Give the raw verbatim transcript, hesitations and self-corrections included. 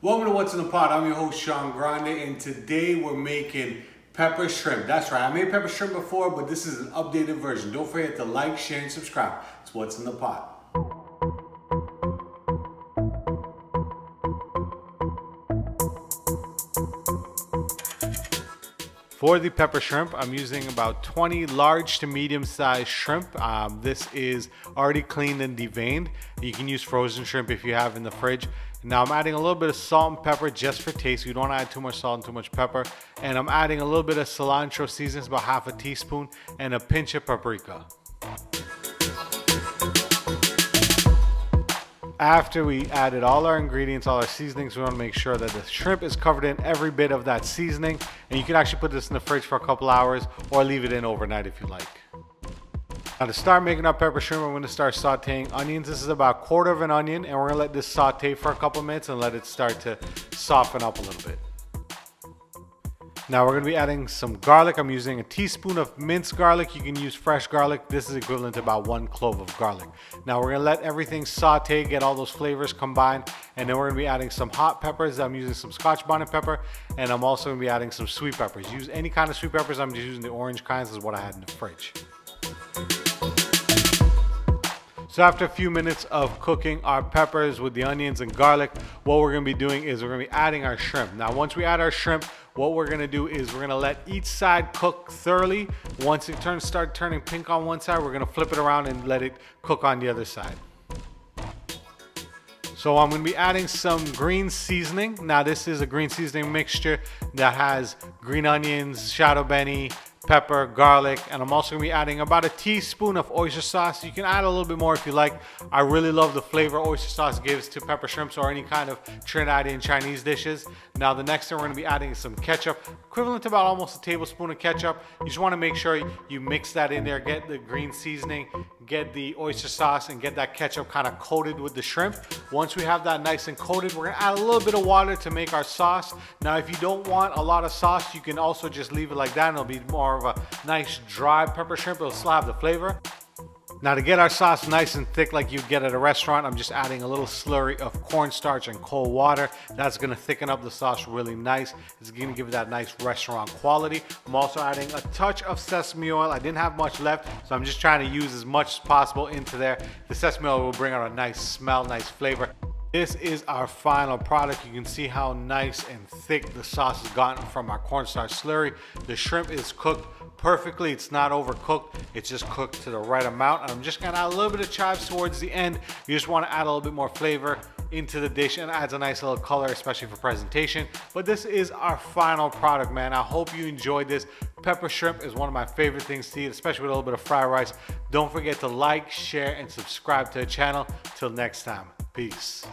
Welcome to What's in the Pot. I'm your host, Sean Grande, and today we're making pepper shrimp. That's right, I made pepper shrimp before, but this is an updated version. Don't forget to like, share, and subscribe. It's What's in the Pot. For the pepper shrimp, I'm using about twenty large to medium-sized shrimp. Um, this is already cleaned and deveined. You can use frozen shrimp if you have in the fridge. Now I'm adding a little bit of salt and pepper just for taste. You don't add too much salt and too much pepper. And I'm adding a little bit of cilantro seasonings, about half a teaspoon, and a pinch of paprika. After we added all our ingredients, all our seasonings, we want to make sure that the shrimp is covered in every bit of that seasoning. And you can actually put this in the fridge for a couple hours or leave it in overnight if you like. Now to start making our pepper shrimp, I'm going to start sauteing onions. This is about a quarter of an onion, and we're going to let this saute for a couple minutes and let it start to soften up a little bit. Now we're going to be adding some garlic. I'm using a teaspoon of minced garlic. You can use fresh garlic. This is equivalent to about one clove of garlic. Now we're going to let everything saute, get all those flavors combined. And then we're going to be adding some hot peppers. I'm using some Scotch bonnet pepper. And I'm also going to be adding some sweet peppers. Use any kind of sweet peppers. I'm just using the orange kinds. This is what I had in the fridge. So after a few minutes of cooking our peppers with the onions and garlic, what we're going to be doing is we're going to be adding our shrimp. Now once we add our shrimp, what we're going to do is we're going to let each side cook thoroughly. Once it turns, start turning pink on one side, we're going to flip it around and let it cook on the other side. So I'm going to be adding some green seasoning. Now this is a green seasoning mixture that has green onions, shadow benny, pepper, garlic, and I'm also gonna be adding about a teaspoon of oyster sauce. You can add a little bit more if you like. I really love the flavor oyster sauce gives to pepper shrimps or any kind of Trinidadian Chinese dishes. Now the next thing we're gonna be adding is some ketchup, equivalent to about almost a tablespoon of ketchup. You just wanna make sure you mix that in there, get the green seasoning, get the oyster sauce, and get that ketchup kind of coated with the shrimp. Once we have that nice and coated, we're gonna add a little bit of water to make our sauce. Now if you don't want a lot of sauce, you can also just leave it like that and it'll be more of a nice dry pepper shrimp. It'll still have the flavor. Now to get our sauce nice and thick like you get at a restaurant, I'm just adding a little slurry of cornstarch and cold water. That's gonna thicken up the sauce really nice. It's gonna give it that nice restaurant quality. I'm also adding a touch of sesame oil. I didn't have much left, so I'm just trying to use as much as possible into there. The sesame oil will bring out a nice smell, nice flavor. This is our final product. You can see how nice and thick the sauce has gotten from our cornstarch slurry. The shrimp is cooked perfectly. It's not overcooked. It's just cooked to the right amount. And I'm just gonna add a little bit of chives towards the end. You just wanna add a little bit more flavor into the dish and adds a nice little color, especially for presentation. But this is our final product, man. I hope you enjoyed this. Pepper shrimp is one of my favorite things to eat, especially with a little bit of fried rice. Don't forget to like, share, and subscribe to the channel. Till next time. Peace.